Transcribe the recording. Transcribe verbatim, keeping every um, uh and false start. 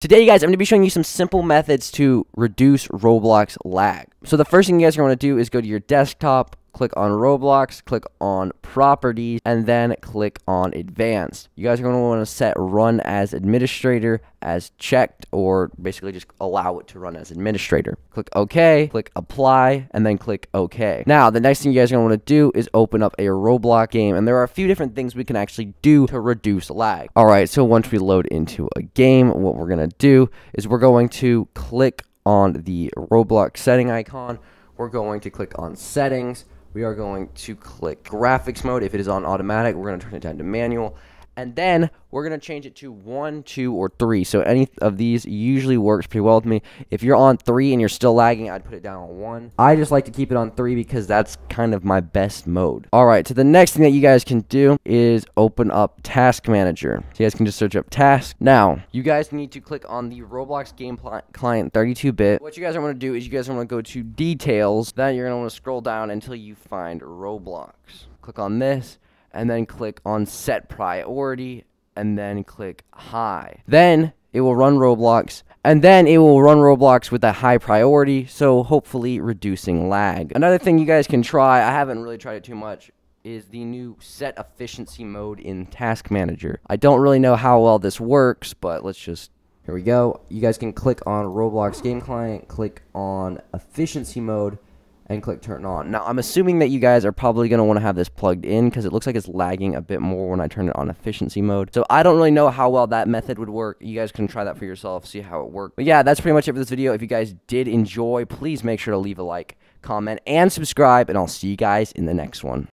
Today, guys, I'm going to be showing you some simple methods to reduce Roblox lag. So the first thing you guys are going to do is go to your desktop, click on Roblox, click on Properties, and then click on Advanced. You guys are going to want to set Run as Administrator as checked, or basically just allow it to run as administrator. Click OK, click Apply, and then click OK. Now, the next thing you guys are going to want to do is open up a Roblox game, and there are a few different things we can actually do to reduce lag. All right, so once we load into a game, what we're going to do is we're going to click on the Roblox setting icon. We're going to click on Settings. We are going to click graphics mode. If it is on automatic, we're going to turn it down to manual. And then we're going to change it to one, two, or three. So any of these usually works pretty well with me. If you're on three and you're still lagging, I'd put it down on one. I just like to keep it on three because that's kind of my best mode. All right, so the next thing that you guys can do is open up Task Manager. So you guys can just search up Task. Now, you guys need to click on the Roblox Game Client thirty-two bit. What you guys are going to do is you guys are going to go to Details. Then you're going to want to scroll down until you find Roblox. Click on this, and then click on Set Priority, and then click High. Then it will run Roblox, and then it will run Roblox with a high priority, so hopefully reducing lag. Another thing you guys can try, I haven't really tried it too much, is the new Set Efficiency mode in Task Manager. I don't really know how well this works, but let's just, here we go. You guys can click on Roblox Game Client, click on Efficiency mode, and click turn on. Now, I'm assuming that you guys are probably going to want to have this plugged in because it looks like it's lagging a bit more when I turn it on efficiency mode. So I don't really know how well that method would work. You guys can try that for yourself, see how it works. But yeah, that's pretty much it for this video. If you guys did enjoy, please make sure to leave a like, comment, and subscribe, and I'll see you guys in the next one.